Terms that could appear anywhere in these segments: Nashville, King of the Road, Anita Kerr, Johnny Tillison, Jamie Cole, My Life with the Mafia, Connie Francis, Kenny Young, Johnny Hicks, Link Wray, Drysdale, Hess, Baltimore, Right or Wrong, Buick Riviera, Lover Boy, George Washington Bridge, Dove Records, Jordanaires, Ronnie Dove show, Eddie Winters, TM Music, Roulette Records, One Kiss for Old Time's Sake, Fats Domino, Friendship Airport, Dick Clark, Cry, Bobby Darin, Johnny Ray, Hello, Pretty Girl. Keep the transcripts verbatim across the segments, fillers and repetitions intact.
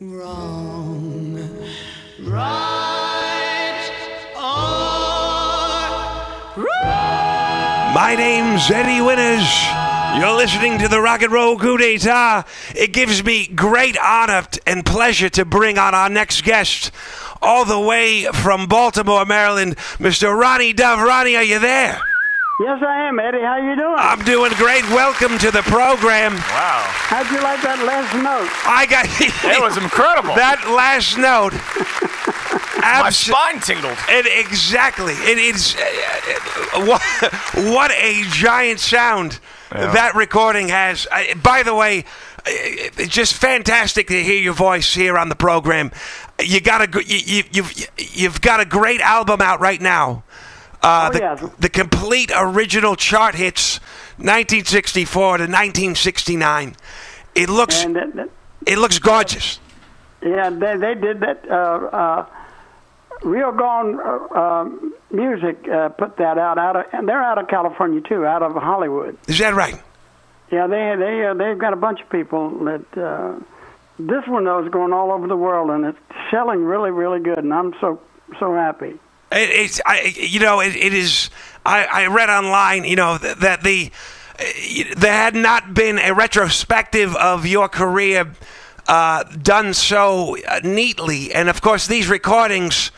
wrong, right or wrong. My name's Eddie Winters. You're listening to the Rock and Roll Coup d'etat. It gives me great honor and pleasure to bring on our next guest, all the way from Baltimore, Maryland, Mister Ronnie Dove. Ronnie, are you there? Yes, I am, Eddie. How you doing? I'm doing great. Welcome to the program. Wow. How'd you like that last note? I got... It was incredible. That last note. My spine tingled. It, exactly. It is... Uh, what, what a giant sound yeah. that recording has. I, by the way, it's just fantastic to hear your voice here on the program. You got a, you, you, you've, you've got a great album out right now. Uh, the, oh, yeah. the complete original chart hits, nineteen sixty-four to nineteen sixty-nine. It looks, and that, that, it looks gorgeous. Yeah, they, they did that. Uh, uh, Real Gone uh, um, Music uh, put that out, out of, and they're out of California too, out of Hollywood. Is that right? Yeah, they they uh, they've got a bunch of people that. Uh, this one though is going all over the world, and it's selling really, really good, and I'm so so happy. It, it's, I, you know, it, it is, I, I read online, you know, that, that the, there had not been a retrospective of your career uh, done so neatly. And, of course, these recordings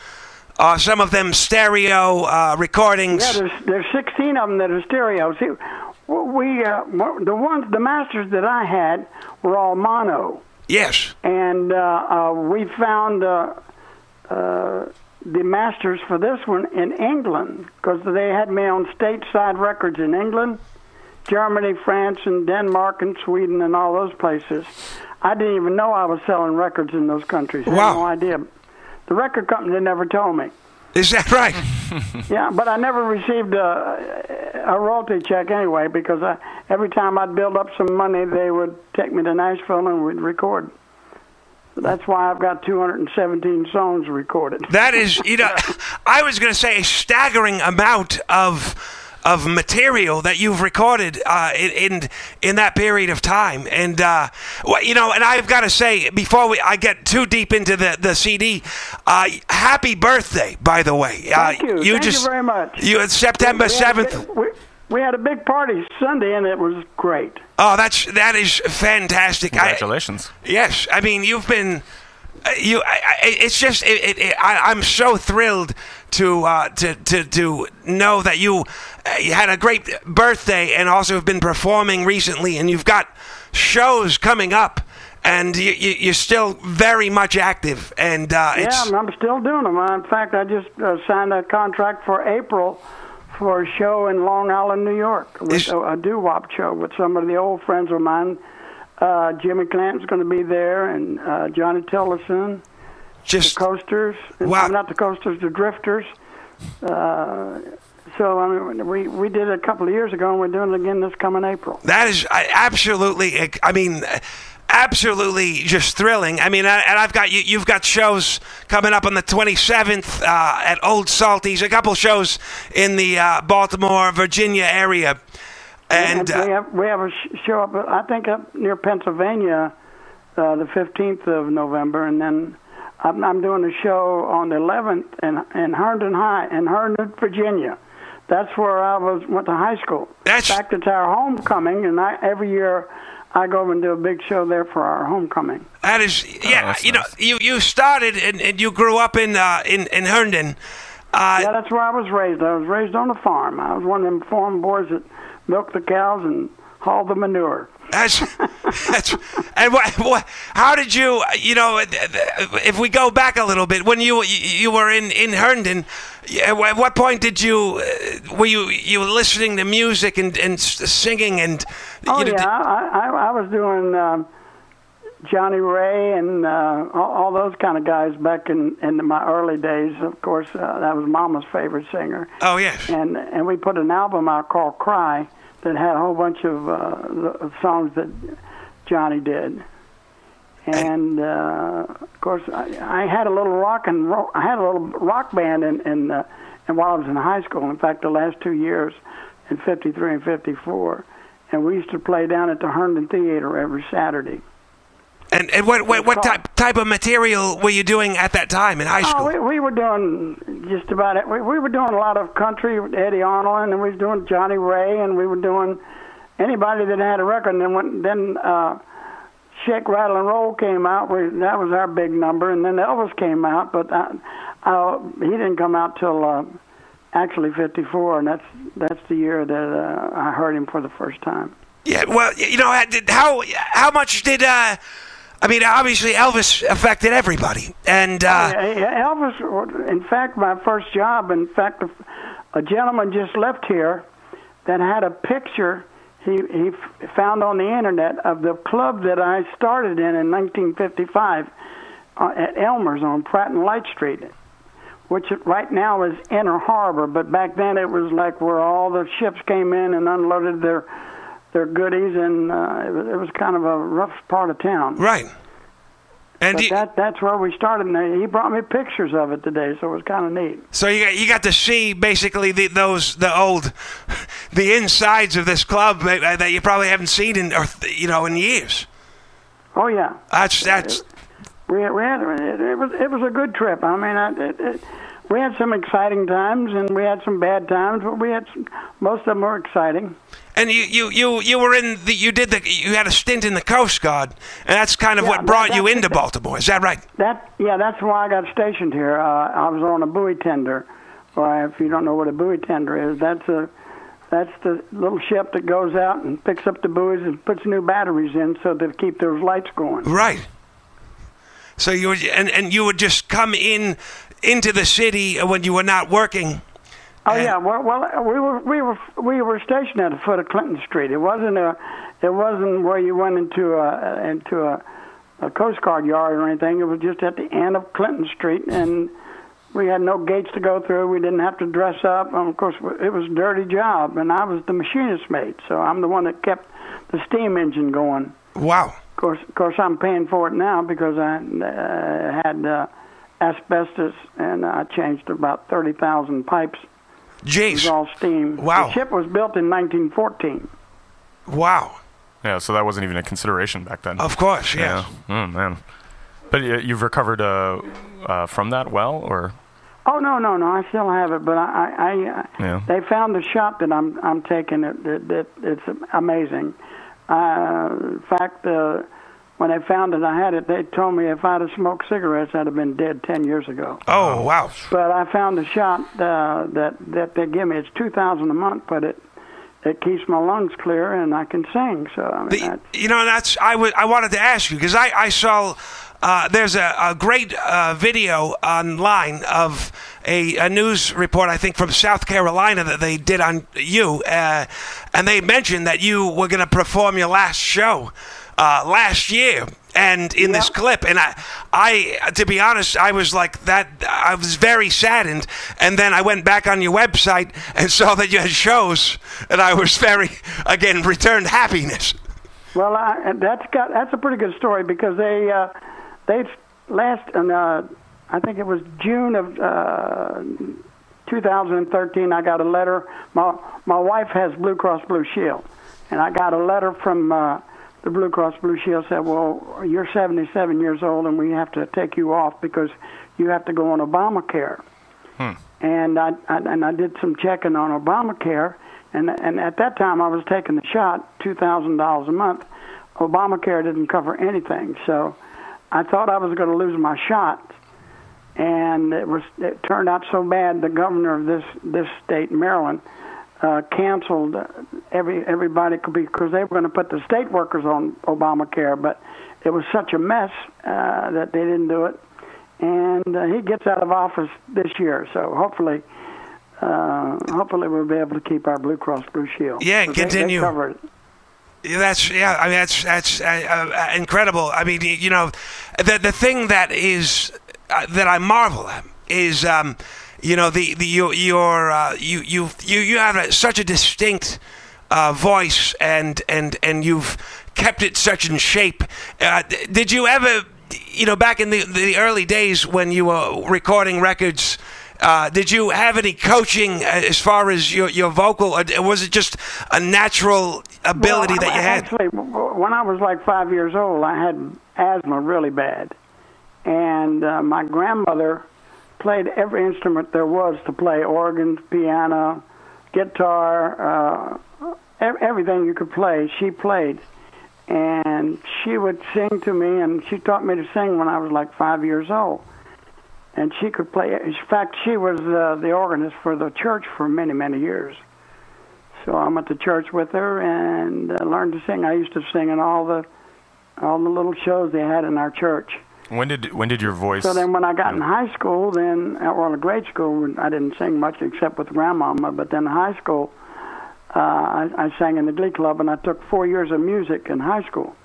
are some of them stereo uh, recordings. Yeah, there's, there's sixteen of them that are stereo. See, we, uh, the ones, the masters that I had were all mono. Yes. And uh, uh, we found... Uh, uh, the masters for this one in England, because they had me on Stateside Records in England, Germany, France, and Denmark, and Sweden, and all those places. I didn't even know I was selling records in those countries. Wow. I had no idea. The record company never told me. Is that right? Yeah, but I never received a, a royalty check anyway, because I, every time I'd build up some money, they would take me to Nashville and we'd record. That's why I've got two hundred seventeen songs recorded. That is, you know, I was going to say a staggering amount of of material that you've recorded uh, in in that period of time. And uh, well, you know, and I've got to say before we I get too deep into the the C D, uh, happy birthday, by the way. Thank uh, you. you. Thank just, you very much. You it's September seventh. We, we had a big party Sunday, and it was great. Oh, that's that is fantastic! Congratulations. I, yes, I mean you've been, you. I, it's just it, it, I, I'm so thrilled to uh, to to to know that you, you had a great birthday and also have been performing recently, and you've got shows coming up. And you, you, you're still very much active. And uh, yeah, it's, I'm still doing them. In fact, I just uh, signed a contract for April. For a show in Long Island, New York, with a, a doo-wop show with some of the old friends of mine. Uh, Jimmy Clanton's going to be there, and uh, Johnny Tillison, just the Coasters. Wow. Not the Coasters, the Drifters. Uh, so I mean, we we did it a couple of years ago, and we're doing it again this coming April. That is I, absolutely. I mean. Absolutely, just thrilling. I mean, and I've got you. You've got shows coming up on the twenty-seventh uh, at Old Salty's. A couple shows in the uh, Baltimore, Virginia area, and, and we, have, we have a show up. I think up near Pennsylvania, uh, the fifteenth of November, and then I'm, I'm doing a show on the eleventh in in Herndon High in Herndon, Virginia. That's where I was went to high school. That's in fact, it's our homecoming, and I every year. I go over and do a big show there for our homecoming. That is, yeah, oh, you nice. know, you, you started and, and you grew up in uh, in, in Herndon. Uh, yeah, that's where I was raised. I was raised on a farm. I was one of them farm boys that milked the cows and hauled the manure. That's, that's and what, what, how did you, you know, if we go back a little bit, when you you were in, in Herndon, at what point did you, were you, you were listening to music and, and singing and... Oh, you know, yeah, I, I, I was doing uh, Johnny Ray and uh, all, all those kind of guys back in, in my early days. Of course, uh, that was Mama's favorite singer. Oh, yes. And, and we put an album out called Cry. That had a whole bunch of uh, songs that Johnny did, and uh, of course I, I had a little rock and roll, I had a little rock band in in, uh, and while I was in high school. In fact, the last two years, in fifty-three and fifty-four, and we used to play down at the Herndon Theater every Saturday. And and what what, what type type of material were you doing at that time in high school? Oh, we, we were doing just about it. We, we were doing a lot of country, Eddie Arnold, and we were doing Johnny Ray, and we were doing anybody that had a record. And then when, then uh, Shake, Rattle, and Roll came out. We, that was our big number. And then Elvis came out, but I, I, he didn't come out till uh, actually fifty-four, and that's that's the year that uh, I heard him for the first time. Yeah, well, you know, how how much did uh, I mean, obviously, Elvis affected everybody, and uh, Elvis. In fact, my first job. In fact, a gentleman just left here that had a picture he he found on the internet of the club that I started in in nineteen fifty-five uh, at Elmer's on Pratt and Light Street, which right now is Inner Harbor, but back then it was like where all the ships came in and unloaded their. Their goodies, and uh, it, was, it was kind of a rough part of town. Right. And you, that, that's where we started, and he brought me pictures of it today, so it was kind of neat. So you got, you got to see, basically, the, those the old, the insides of this club that, that you probably haven't seen in, or, you know, in years. Oh, yeah. That's... that's... We, we had, it, it, was, it was a good trip. I mean, I, it, it, we had some exciting times, and we had some bad times, but we had some, most of them were exciting. And you, you, you, you were in the, you did the, you had a stint in the Coast Guard, and that's kind of yeah, what brought that, you into Baltimore. Is that right? That yeah, that's why I got stationed here. Uh, I was on a buoy tender, or if you don't know what a buoy tender is, that's a, that's the little ship that goes out and picks up the buoys and puts new batteries in so to keep those lights going. Right. So you would, and and you would just come in into the city when you were not working. Oh yeah, well, well, we were we were we were stationed at the foot of Clinton Street. It wasn't a, it wasn't where you went into a into a, a Coast Guard yard or anything. It was just at the end of Clinton Street, and we had no gates to go through. We didn't have to dress up. And of course, it was a dirty job, and I was the machinist mate, so I'm the one that kept the steam engine going. Wow. Of course, of course, I'm paying for it now because I uh, had uh, asbestos, and I changed about thirty thousand pipes. Jeez. It was all steam. Wow. The ship was built in nineteen fourteen. Wow. Yeah, so that wasn't even a consideration back then. Of course, yes. Yeah. Oh, man. But you've recovered uh, uh, from that well, or? Oh, no, no, no. I still have it, but I, I, I yeah. They found the shop that I'm, I'm taking it. it, it it's amazing. Uh, in fact, uh, when they found that I had it, they told me if I'd have smoked cigarettes, I'd have been dead ten years ago. Oh, wow. But I found a shot uh, that, that they give me. It's two thousand dollars a month, but it it keeps my lungs clear, and I can sing. So I mean, the, You know, that's I, w I wanted to ask you, because I, I saw uh, there's a, a great uh, video online of a, a news report, I think, from South Carolina that they did on you, uh, and they mentioned that you were going to perform your last show. Uh, last year, and in yep. this clip, and I, I, to be honest, I was like that. I was very saddened, and then I went back on your website and saw that you had shows, and I was very, again, returned happiness. Well, I, that's got that's a pretty good story because they, uh, they last, and uh, I think it was June of uh, two thousand thirteen. I got a letter. My my wife has Blue Cross Blue Shield, and I got a letter from. Uh, The Blue Cross Blue Shield said, well, you're seventy-seven years old, and we have to take you off because you have to go on Obamacare. Hmm. And, I, I, and I did some checking on Obamacare, and, and at that time I was taking the shot, two thousand dollars a month. Obamacare didn't cover anything, so I thought I was going to lose my shot. And it, was, it turned out so bad, the governor of this, this state, Maryland, Uh, canceled every everybody could be because they were going to put the state workers on Obamacare, but it was such a mess uh, that they didn't do it. And uh, he gets out of office this year, so hopefully, uh, hopefully we'll be able to keep our Blue Cross Blue Shield. Yeah, continue. They, they cover it. Yeah, that's yeah. I mean, that's that's uh, uh, incredible. I mean, you know, the the thing that is uh, that I marvel at is. Um, You know the the your, your uh, you you you you have a, such a distinct uh, voice and and and you've kept it such in shape. Uh, did you ever, you know, back in the the early days when you were recording records, uh, did you have any coaching as far as your your vocal? Or was it just a natural ability well, that you had? Actually, when I was like five years old, I had asthma really bad. And uh, my grandmother played every instrument there was to play, organ, piano, guitar, uh, everything you could play, she played. And she would sing to me, and she taught me to sing when I was like five years old. And she could play. In fact, she was uh, the organist for the church for many, many years. So I went to church with her and uh, learned to sing. I used to sing in all the all the little shows they had in our church. When did when did your voice? So then, when I got in high school, then or in grade school, I didn't sing much except with grandmama. But then in high school, uh, I, I sang in the Glee Club, and I took four years of music in high school.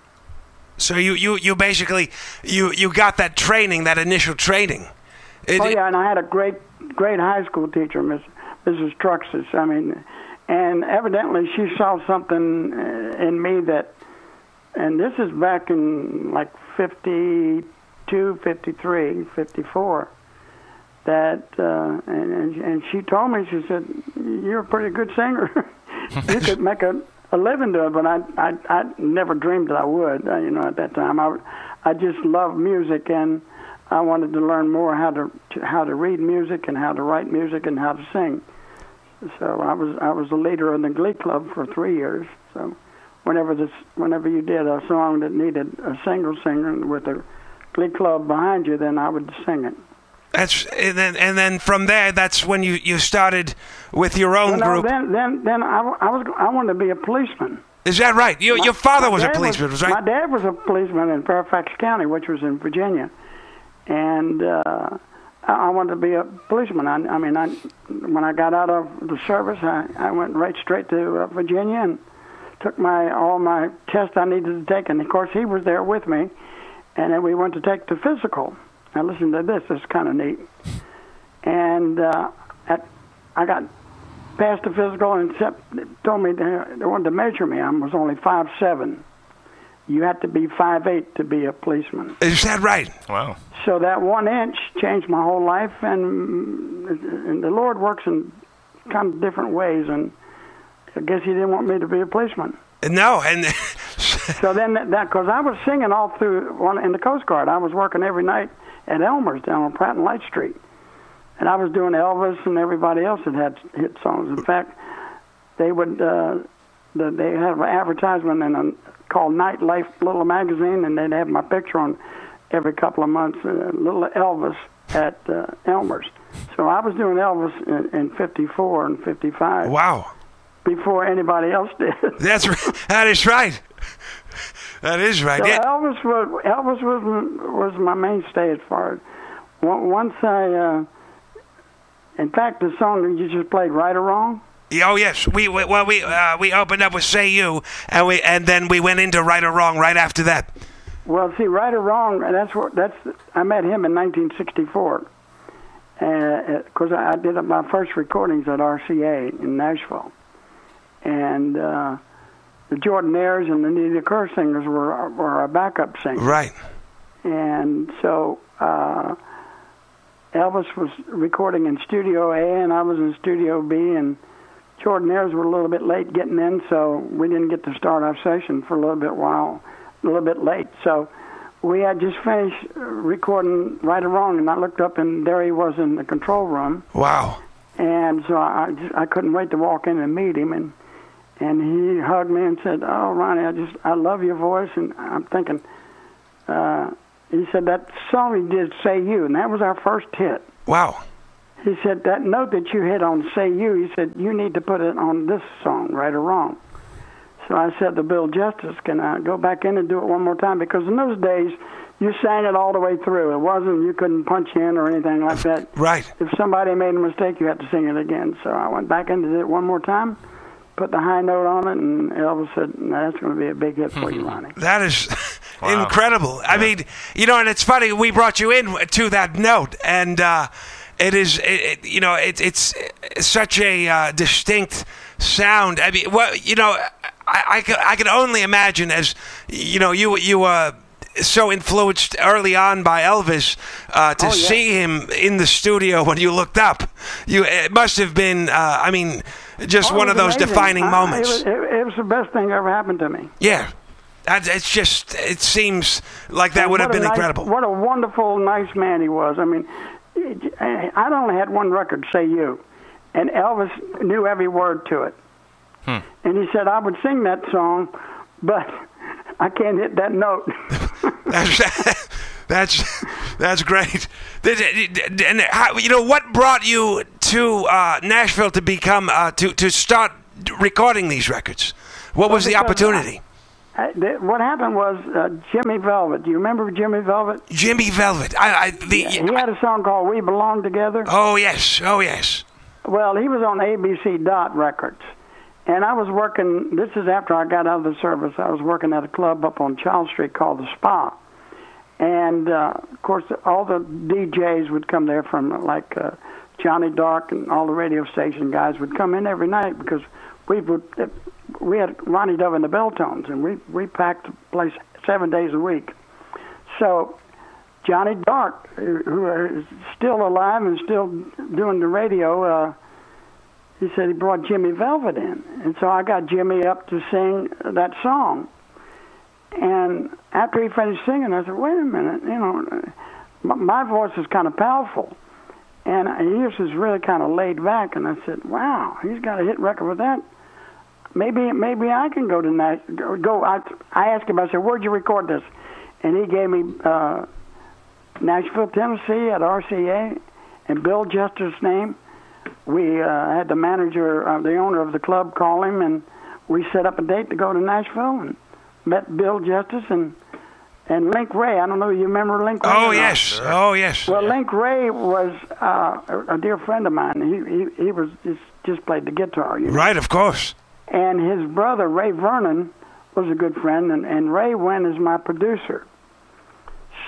So you you you basically you you got that training, that initial training. It, oh, yeah, and I had a great, great high school teacher, Miss, Missus Truxas. I mean, and evidently she saw something in me that, and this is back in like fifty-two, fifty-three, fifty-four, that, uh, and, and she told me, she said, you're a pretty good singer. You could make a, a living doing it, but I, I, I never dreamed that I would, you know, at that time. I, I just loved music, and I wanted to learn more how to, to how to read music and how to write music and how to sing. So I was I was a leader in the Glee Club for three years. So whenever this whenever you did a song that needed a single singer with a Glee Club behind you, then I would sing it. That's and then and then from there, that's when you, you started with your own well, group. No, then then then I, I was I wanted to be a policeman. Is that right? Your my, your father was a policeman, was, was right? My dad was a policeman in Fairfax County, which was in Virginia. And uh, I wanted to be a policeman. I, I mean, I, when I got out of the service, I, I went right straight to uh, Virginia and took my all my tests I needed to take. And, of course, he was there with me. And then we went to take the physical. Now, listen to this. This is kind of neat. And uh, at, I got past the physical and they told me they, they wanted to measure me. I was only five seven. You had to be five eight to be a policeman. Is that right? Wow. So that one inch changed my whole life, and, and the Lord works in kind of different ways, and I guess he didn't want me to be a policeman. No. and So then, that because I was singing all through one, in the Coast Guard. I was working every night at Elmer's down on Pratt and Light Street, and I was doing Elvis and everybody else that had hit songs. In fact, they would uh, they had an advertisement in a called Nightlife Little Magazine, and they'd have my picture on every couple of months, uh, Little Elvis at uh, Elmer's. So I was doing Elvis in, in fifty-four and fifty-five. Wow. Before anybody else did. That's that is right. That is right. So yeah. Elvis was Elvis was was my mainstay as far as once I. Uh, in fact, the song that you just played, Right or Wrong. Oh yes, we well we uh, we opened up with "Say You" and we and then we went into "Right or Wrong" right after that. Well, see, "Right or Wrong" that's what that's I met him in nineteen sixty-four, because uh, I did my first recordings at R C A in Nashville, and uh, the Jordanaires and the Anita Kerr singers were were our backup singers. Right. And so uh, Elvis was recording in Studio A, and I was in Studio B, and Jordanaires were a little bit late getting in, so we didn't get to start our session for a little bit while, a little bit late. So we had just finished recording Right or Wrong, and I looked up, and there he was in the control room. Wow. And so I, just, I couldn't wait to walk in and meet him, and and he hugged me and said, oh, Ronnie, I just, I love your voice, and I'm thinking, uh, he said, that song he did, Say You, and that was our first hit. Wow. He said, that note that you hit on Say You, he said, you need to put it on this song, Right or Wrong. So I said to Bill Justis, can I go back in and do it one more time? Because in those days, you sang it all the way through. It wasn't, you couldn't punch in or anything like that. Right. If somebody made a mistake, you had to sing it again. So I went back in and did it one more time, put the high note on it, and Elvis said, no, that's going to be a big hit for you, Ronnie. That is... Wow. Incredible. Yeah. I mean, you know, and it's funny, we brought you in to that note, and uh, it is, it, it, you know, it, it's such a uh, distinct sound. I mean, well, you know, I, I, could, I could only imagine as, you know, you you were so influenced early on by Elvis uh, to oh, yeah. see him in the studio when you looked up. You, it must have been, uh, I mean... just oh, one of those amazing. defining moments. I, it, was, it, it was the best thing that ever happened to me. Yeah. I, it's just, it seems like that and would have been nice, incredible. What a wonderful, nice man he was. I mean, I only had one record, Say You, and Elvis knew every word to it. Hmm. And he said, I would sing that song, but I can't hit that note. that's, that's that's great. And how, you know, what brought you to uh, Nashville to become uh, to to start recording these records? What was well, the opportunity? I, I, the, what happened was uh, Jimmy Velvet. Do you remember Jimmy Velvet? Jimmy Velvet. I, I the, yeah, he had a song called "We Belong Together." Oh yes, oh yes. Well, he was on A B C Dot Records. And I was working, this is after I got out of the service, I was working at a club up on Child Street called The Spa. And, uh, of course, all the D Js would come there from, like, uh, Johnny Dark and all the radio station guys would come in every night because we would, we had Ronnie Dove and the Bell Tones, and we, we packed the place seven days a week. So Johnny Dark, who is still alive and still doing the radio, uh, he said he brought Jimmy Velvet in. And so I got Jimmy up to sing that song. And after he finished singing, I said, wait a minute, you know, my voice is kind of powerful. And his is really kind of laid back. And I said, wow, he's got a hit record with that. Maybe maybe I can go to Nashville. Go. I, I asked him, I said, where'd you record this? And he gave me uh, Nashville, Tennessee at R C A and Bill Justis' name. We uh, had the manager, uh, the owner of the club, call him, and we set up a date to go to Nashville and met Bill Justis and and Link Wray. I don't know, you remember Link Wray? Oh yes, oh yes. Well, yeah. Link Wray was uh, a dear friend of mine. He he, he was just, just played the guitar. You know? Right, of course. And his brother Ray Vernon was a good friend, and and Ray went as my producer.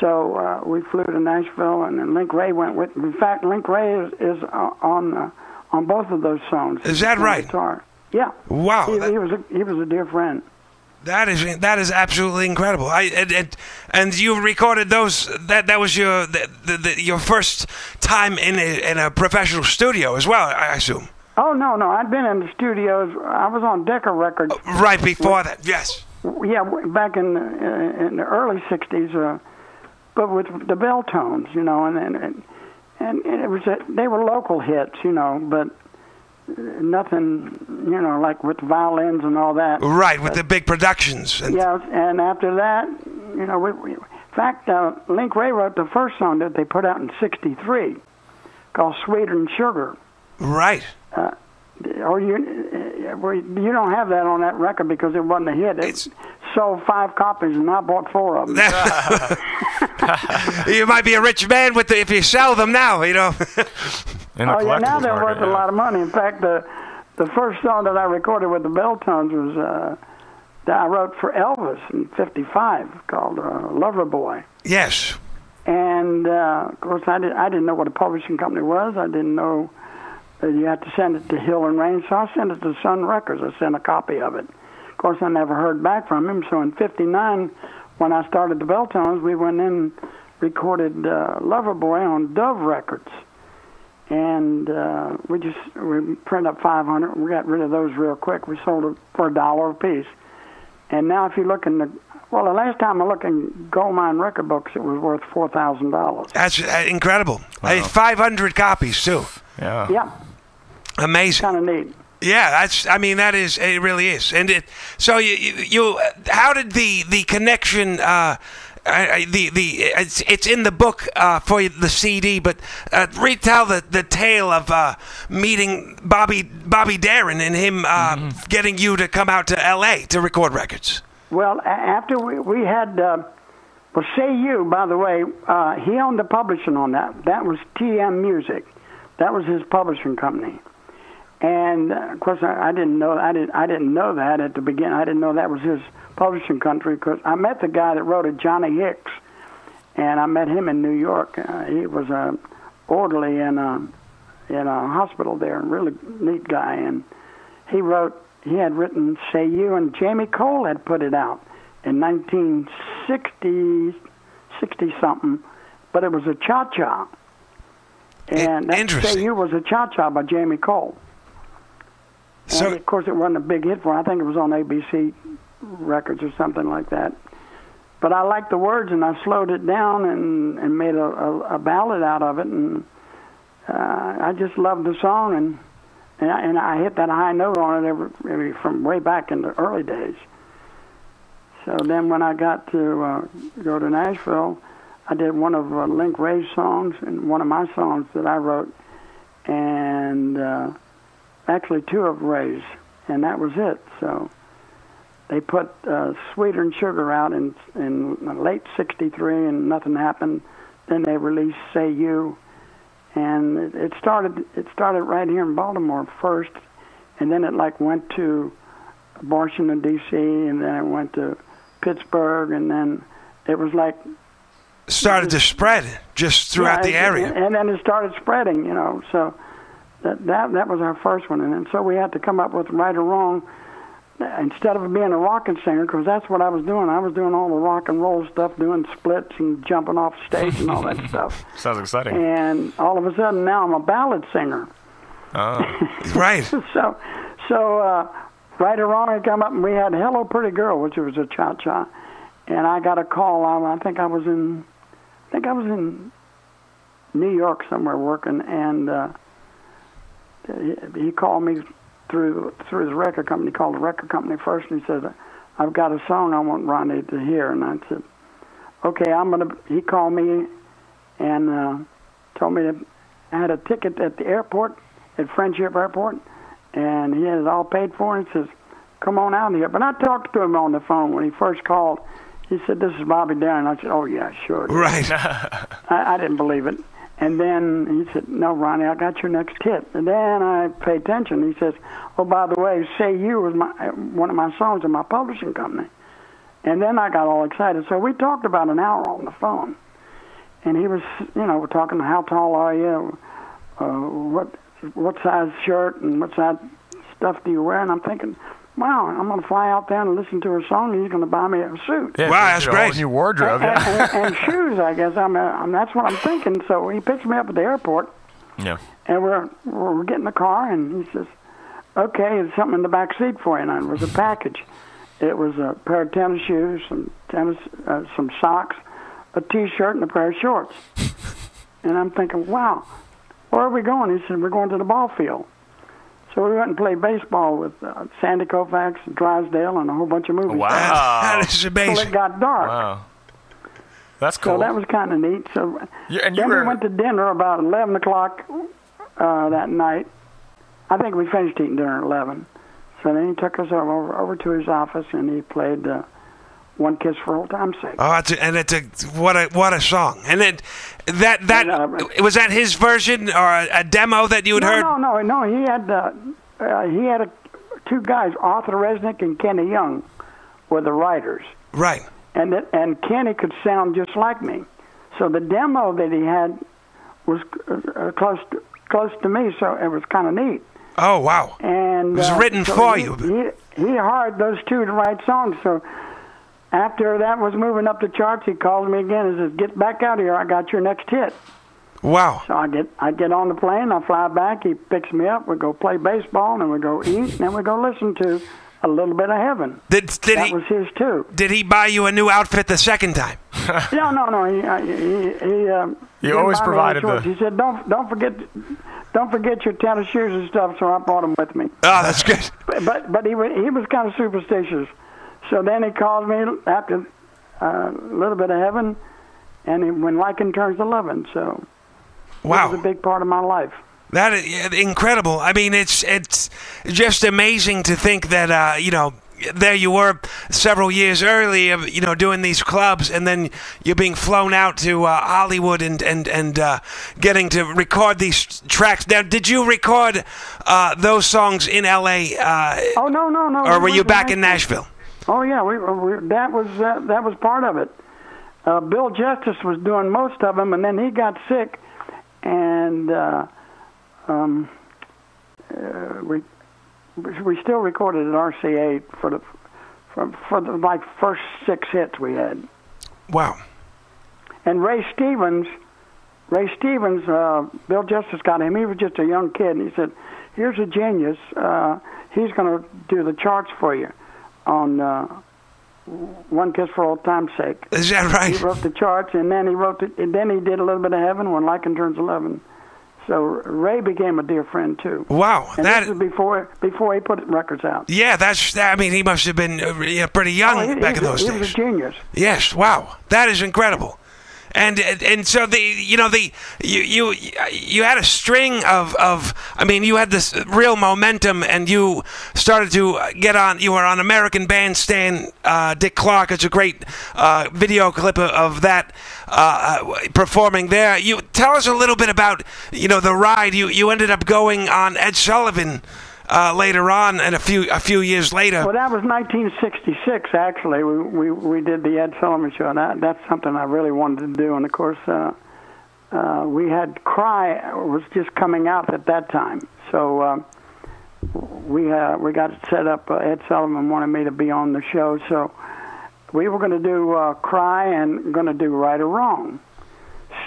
So uh, we flew to Nashville, and then Link Wray went with. In fact, Link Wray is, is on uh, on both of those songs. Is that right? Guitar. Yeah. Wow. He, that, he was a, he was a dear friend. That is that is absolutely incredible. I and and, and you recorded those. That that was your the, the, the, your first time in a in a professional studio as well, I assume. Oh no no! I'd been in the studios. I was on Decca Records. Oh, right before with, that, yes. Yeah, back in uh, in the early sixties. Uh, But with the Bell Tones, you know, and and and it was a, they were local hits, you know, but nothing, you know, like with violins and all that. Right, with but, the big productions. And yeah, and after that, you know, we, we, in fact, uh, Link Wray wrote the first song that they put out in sixty-three, called "Sweeter Than Sugar." Right. Uh, or you, you don't have that on that record because it wasn't a hit. It, it's sold five copies, and I bought four of them. You might be a rich man with the, if you sell them now, you know. In oh, yeah, now they're worth yeah. a lot of money. In fact, the the first song that I recorded with the Bell Tones was uh, that I wrote for Elvis in fifty-five, called uh, "Lover Boy." Yes. And uh, of course, I did. I didn't know what a publishing company was. I didn't know. You had to send it to Hill and Rain, so I sent it to Sun Records. I sent a copy of it. Of course, I never heard back from him, so in fifty-nine, when I started the Bell Tones, we went in and recorded uh, Lover Boy on Dove Records. And uh, we just we printed up five hundred. We got rid of those real quick. We sold it for a dollar a piece. And now if you look in the... Well, the last time I looked in Gold Mine record books, it was worth four thousand dollars. That's incredible. Wow. I mean, five hundred copies, too. Yeah. Yeah. Amazing. Kind of neat. Yeah, that's. I mean, that is. It really is. And it. So you. You. you how did the the connection? Uh, the the. It's, it's in the book uh, for the C D, but uh, retell the the tale of uh, meeting Bobby Bobby Darin and him uh, mm-hmm. getting you to come out to L A to record records. Well, after we we had. Uh, well, Say You. By the way, uh, he owned the publishing on that. That was T M Music. That was his publishing company. And uh, of course, I, I didn't know I didn't I didn't know that at the beginning. I didn't know that was his publishing company because I met the guy that wrote it, Johnny Hicks, and I met him in New York. Uh, he was a orderly in a in a hospital there, a really neat guy. And he wrote he had written "Say You," and Jamie Cole had put it out in nineteen sixty something, but it was a cha cha. And that "Say You" was a cha cha by Jamie Cole. So, and of course, it wasn't a big hit for him. I think it was on A B C Records or something like that. But I liked the words, and I slowed it down and, and made a, a, a ballad out of it. And uh, I just loved the song, and and I, and I hit that high note on it every, every, from way back in the early days. So then when I got to uh, go to Nashville, I did one of uh, Link Wray's songs and one of my songs that I wrote, and uh, actually two of Wray's, and that was it. So they put uh, Sweeter Than Sugar out in, in late sixty-three, and nothing happened. Then they released Say You, and it, it started it started right here in Baltimore first, and then it like went to Washington, D C, and then it went to Pittsburgh, and then it was like... started to spread just throughout yeah, the area. And then it started spreading, you know. So that, that that was our first one. And then so we had to come up with Right or Wrong. Instead of being a rockin' singer, because that's what I was doing. I was doing all the rock and roll stuff, doing splits and jumping off stage and all that stuff. Sounds exciting. And all of a sudden now I'm a ballad singer. Oh, right. So, so uh, Right or Wrong had come up, and we had Hello Pretty Girl, which was a cha-cha. And I got a call. I, I think I was in... I think I was in New York somewhere working, and uh, he, he called me through through the record company. He called the record company first, and he said, "I've got a song I want Ronnie to hear." And I said, "Okay, I'm gonna." He called me and uh, told me that I had a ticket at the airport, at Friendship Airport, and he had it all paid for. And he says, "Come on out here." But I talked to him on the phone when he first called. He said, "This is Bobby Darin." I said, "Oh, yeah, sure." Right. I, I didn't believe it. And then he said, "No, Ronnie, I got your next hit." And then I paid attention. He says, "Oh, by the way, Say You was my one of my songs in my publishing company." And then I got all excited. So we talked about an hour on the phone. And he was, you know, talking, "How tall are you? Uh, what what size shirt and what size stuff do you wear?" And I'm thinking, wow, I'm going to fly out there and listen to her song, and he's going to buy me a suit. Yeah, wow, that's great. New wardrobe. And, and, and, and shoes, I guess. I mean, I mean, that's what I'm thinking. So he picks me up at the airport. Yeah. And we're, we're getting in the car, and he says, "Okay, there's something in the back seat for you." And it was a package. It was a pair of tennis shoes, some tennis, uh, some socks, a T-shirt, and a pair of shorts. And I'm thinking, wow, where are we going? He said, "We're going to the ball field." So we went and played baseball with uh, Sandy Koufax, Drysdale, and a whole bunch of movies. Wow. That is amazing. So it got dark. Wow. That's cool. So that was kind of neat. So yeah, and you then were... we went to dinner about eleven o'clock uh, that night. I think we finished eating dinner at eleven. So then he took us over, over to his office, and he played uh, One Kiss for Old Time's Sake. Oh, it's a, and it's a what a what a song! And it that that and, uh, was that his version or a, a demo that you had no, heard? No, no, no. He had uh, uh, he had a, two guys, Arthur Resnick and Kenny Young, were the writers. Right. And that, and Kenny could sound just like me, so the demo that he had was uh, close to, close to me, so it was kind of neat. Oh wow! And it was uh, written so for he, you. He, he hired those two to write songs, so. After that was moving up the charts, he called me again and says, "Get back out of here. I got your next hit." Wow. So I get I get on the plane. I fly back. He picks me up. We go play baseball, and then we go eat, and then we go listen to A Little Bit of Heaven. Did, did that he, was his, too. Did he buy you a new outfit the second time? no, no, no. He, he, he, uh, he always provided the... He said, don't, don't, forget, don't forget your tennis shoes and stuff, so I brought them with me. Oh, that's good. But, but, but he, was, he was kind of superstitious. So then he calls me after a uh, Little Bit of Heaven, and he, when liking turns to loving. So wow, it was a big part of my life. That is incredible. I mean, it's it's just amazing to think that uh, you know, there you were several years earlier, you know, doing these clubs, and then you're being flown out to uh, Hollywood and and and uh, getting to record these tracks. Now, did you record uh, those songs in L A? Uh, oh no, no, no. Or were you back in Nashville? Oh yeah, we, we, that was uh, that was part of it. Uh, Bill Justis was doing most of them, and then he got sick, and uh, um, uh, we we still recorded at R C A for the for, for the like first six hits we had. Wow. And Ray Stevens, Ray Stevens, uh, Bill Justis got him. He was just a young kid, and he said, "Here's a genius. Uh, he's going to do the charts for you on uh, One Kiss for Old Time's Sake. Is that right? He wrote the charts, and then he wrote, the, and then he did A Little Bit of Heaven when Lycan Turns eleven. So Ray became a dear friend too. Wow, and that this was before before he put records out. Yeah, that's. I mean, he must have been pretty young oh, he, back in those he days. He was a genius. Yes. Wow, that is incredible. And and so the you know the you you you had a string of of I mean you had this real momentum, and you started to get on. You were on American Bandstand. Uh, Dick Clark is a great uh, video clip of, of that uh, performing there. You tell us a little bit about you know the ride. You you ended up going on Ed Sullivan uh, later on, and a few a few years later. Well, that was nineteen sixty-six. Actually, we we, we did the Ed Sullivan Show, and I, that's something I really wanted to do. And of course, uh, uh, we had Cry was just coming out at that time, so uh, we uh, we got it set up. Uh, Ed Sullivan wanted me to be on the show, so we were going to do uh, Cry and going to do Right or Wrong.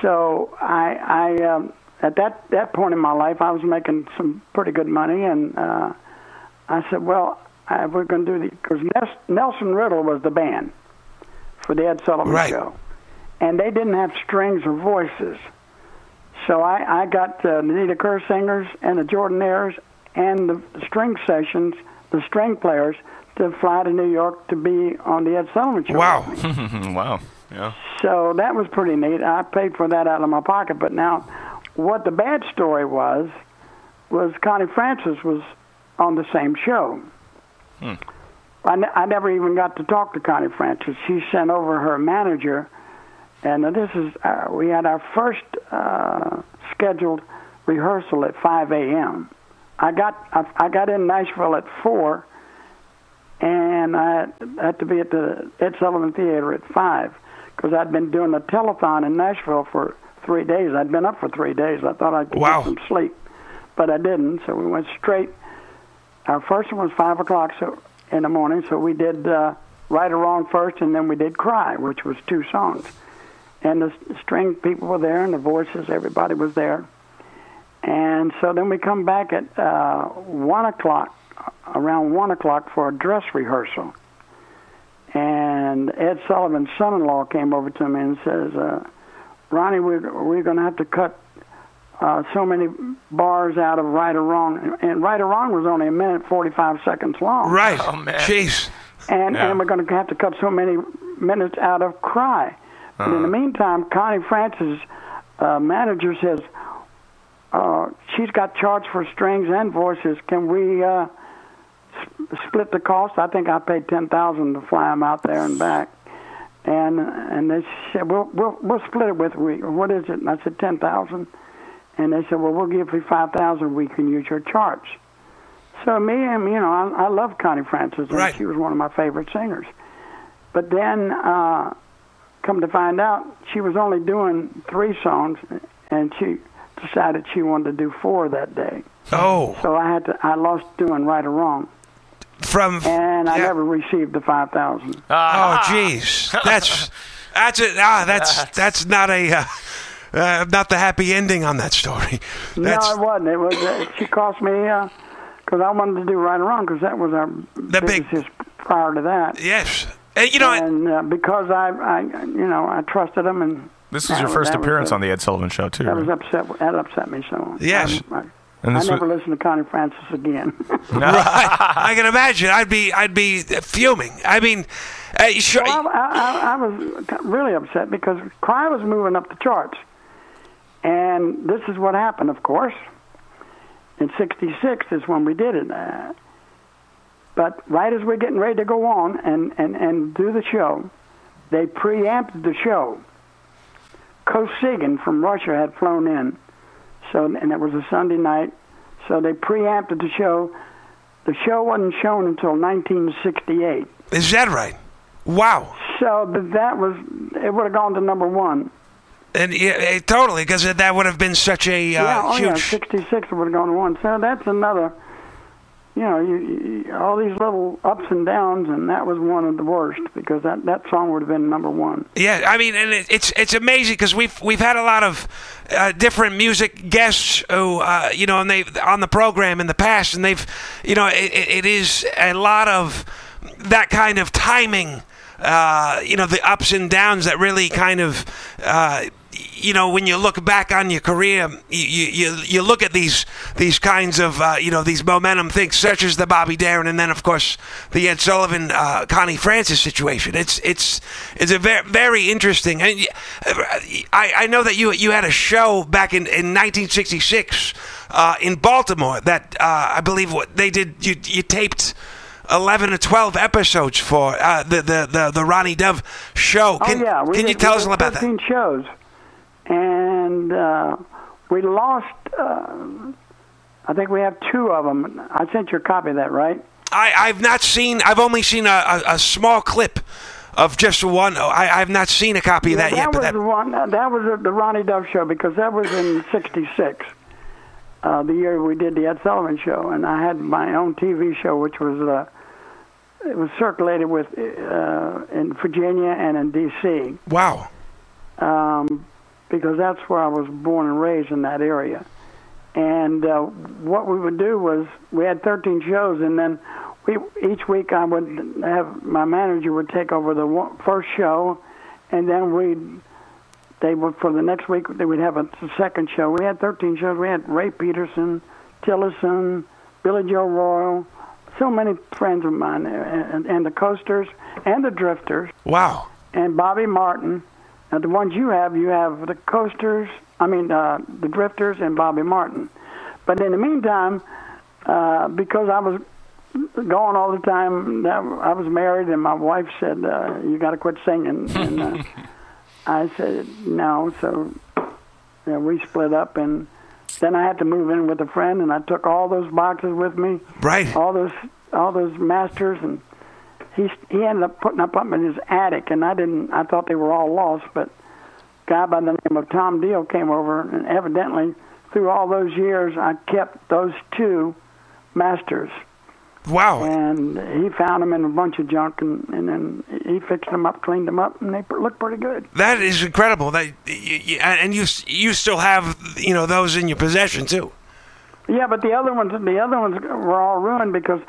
So I I. Um, At that that point in my life, I was making some pretty good money, and uh, I said, "Well, I, we're going to do the because Nelson Riddle was the band for the Ed Sullivan right. Show, and they didn't have strings or voices, so I, I got the Anita Kerr singers and the Jordanaires and the string sessions, the string players, to fly to New York to be on the Ed Sullivan Show." Wow, wow, yeah. So that was pretty neat. I paid for that out of my pocket, but now. What the bad story was, was Connie Francis was on the same show. Hmm. I, n I never even got to talk to Connie Francis. She sent over her manager, and this is uh, we had our first uh, scheduled rehearsal at five A M I got I, I got in Nashville at four, and I had to be at the Ed Sullivan Theater at five because I'd been doing a telethon in Nashville for. Three days. I'd been up for three days. I thought I'd wow. get some sleep, but I didn't. So we went straight. Our first one was five o'clock so in the morning. So we did uh, Right or Wrong first, and then we did Cry, which was two songs. And the string people were there, and the voices. Everybody was there. And so then we come back at uh, one o'clock, around one o'clock for a dress rehearsal. And Ed Sullivan's son-in-law came over to me and says. Uh, Ronnie, we're, we're going to have to cut uh, so many bars out of Right or Wrong. And Right or Wrong was only a minute, forty-five seconds long. Right. Oh, man. Jeez. And, yeah. and we're going to have to cut so many minutes out of Cry. Uh-huh. But in the meantime, Connie Francis' uh, manager says, uh, she's got charts for strings and voices. Can we uh, sp split the cost? I think I paid ten thousand dollars to fly them out there and back. And and they said, we'll, we'll, we'll split it with we. What is it? And I said, ten thousand dollars. And they said, well, we'll give you five thousand dollars. We can use your charts. So me and, you know, I, I love Connie Francis. And right. She was one of my favorite singers. But then, uh, come to find out, she was only doing three songs, and she decided she wanted to do four that day. Oh. So I had to, I lost doing Right or Wrong. From and I yeah. never received the five thousand. Ah. Oh, jeez, that's that's a, ah, that's that's not a uh, uh, not the happy ending on that story. That's, no, it wasn't. It was uh, she cost me because uh, I wanted to do Right or Wrong because that was our the biggest big, prior to that. Yes, and, you know, and uh, because I, I, you know, I trusted them and. This is your first appearance on the Ed Sullivan Show, too. That right? was upset. That upset me so. Yes. I, I, And I never listened to Connie Francis again. I, I can imagine. I'd be, I'd be fuming. I mean, uh, sure. Well, I, I, I was really upset because Cry was moving up the charts, and this is what happened. Of course, in sixty-six is when we did it. Uh, but right as we're getting ready to go on and and and do the show, they preempted the show. Kosygin from Russia had flown in. So, and it was a Sunday night, so they preempted the show. The show wasn't shown until nineteen sixty-eight. Is that right? Wow. So that was, it would have gone to number one. And it, it, totally, because that would have been such a uh, yeah, oh huge... Yeah, sixty-six would have gone to one. So that's another you know, you, you, all these little ups and downs, and that was one of the worst, because that, that song would have been number one. Yeah, I mean, and it, it's it's amazing, because we've we've had a lot of uh, different music guests who, uh, you know, and they on the program in the past, and they've, you know, it, it is a lot of that kind of timing, uh, you know, the ups and downs that really kind of. Uh, You know, when you look back on your career, you you, you look at these these kinds of uh, you know, these momentum things, such as the Bobby Darin, and then of course the Ed Sullivan, uh, Connie Francis situation. It's it's it's a very very interesting. I I know that you you had a show back in in nineteen sixty-six uh, in Baltimore that uh, I believe what they did you you taped. eleven or twelve episodes for uh, the, the the the Ronnie Dove show. Can, oh, yeah. we can did, you tell us all about that? fifteen shows, and uh, we lost. Uh, I think we have two of them. I sent you a copy of that, right? I I've not seen. I've only seen a, a, a small clip of just one. I I've not seen a copy of that yeah, yet. That was that... one. That was the Ronnie Dove show, because that was in sixty-six. Uh, the year we did the Ed Sullivan Show, and I had my own T V show, which was uh, it was circulated with uh, in Virginia and in D C Wow! Um, because that's where I was born and raised, in that area. And uh, what we would do was we had thirteen shows, and then we each week I would have my manager would take over the one, first show, and then we'd. They would, for the next week, they would have a second show. We had thirteen shows. We had Ray Peterson, Tillerson, Billy Joe Royal, so many friends of mine, and, and the Coasters and the Drifters. Wow. And Bobby Martin. Now, the ones you have, you have the Coasters, I mean, uh, the Drifters and Bobby Martin. But in the meantime, uh, because I was going all the time, I was married, and my wife said, uh, you got to quit singing. And, uh, I said no, so you know, we split up, and then I had to move in with a friend, and I took all those boxes with me, right? All those, all those masters, and he he ended up putting up them in his attic, and I didn't. I thought they were all lost, but a guy by the name of Tom Deal came over, and evidently through all those years, I kept those two masters. Wow! And he found them in a bunch of junk, and, and then he fixed them up, cleaned them up, and they look pretty good. That is incredible. That you, and you you still have you know those in your possession too. Yeah, but the other ones the other ones were all ruined, because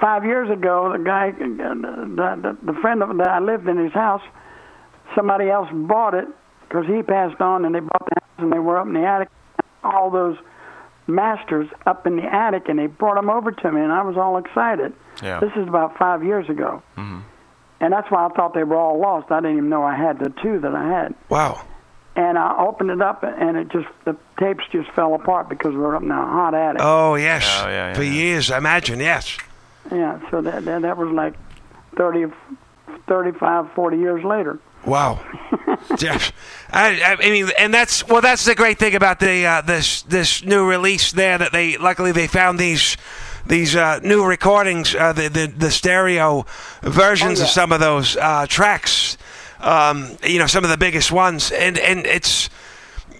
five years ago the guy the the, the friend of, that I lived in his house, somebody else bought it because he passed on, and they bought the house, and they were up in the attic, all those. Masters up in the attic, and they brought them over to me, and I was all excited. Yeah. This is about five years ago, mm-hmm. and that's why I thought they were all lost. I didn't even know I had the two that I had. Wow! And I opened it up, and it just the tapes just fell apart because we were up in a hot attic. Oh yes, oh, yeah, yeah, for yeah. years, I imagine. Yes. Yeah. So that that, that was like thirty, thirty-five, forty years later. Wow, Jeff. I, I mean, and that's well. That's the great thing about the uh, this this new release there. That they luckily they found these these uh, new recordings, uh, the, the the stereo versions oh, yeah. of some of those uh, tracks. Um, you know, some of the biggest ones, and and it's.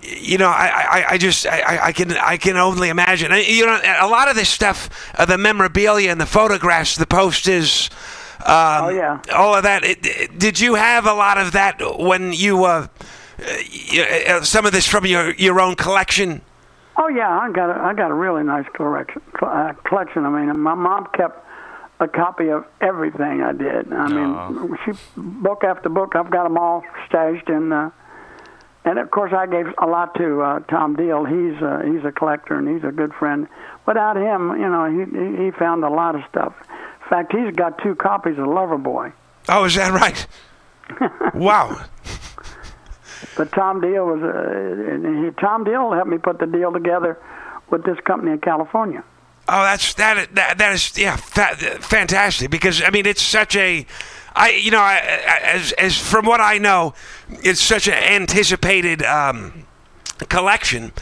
You know, I, I, I just, I, I can, I can only imagine. You know, a lot of this stuff, uh, the memorabilia and the photographs, the posters. Um, oh yeah! All of that. It, it, did you have a lot of that when you, uh, you uh, some of this from your your own collection? Oh yeah, I got a, I got a really nice collection. Uh, collection. I mean, my mom kept a copy of everything I did. I Aww. mean, she book after book. I've got them all stashed, and uh, and of course, I gave a lot to uh, Tom Deal. He's uh, he's a collector, and he's a good friend. Without him, you know, he he found a lot of stuff. In fact, he's got two copies of Lover Boy. Oh, is that right? Wow. But Tom Deal was uh, he, Tom Deal helped me put the deal together with this company in California. Oh, that's that that, that is yeah, fa fantastic because I mean it's such a I you know I, I, as as from what I know, it's such an anticipated um, collection.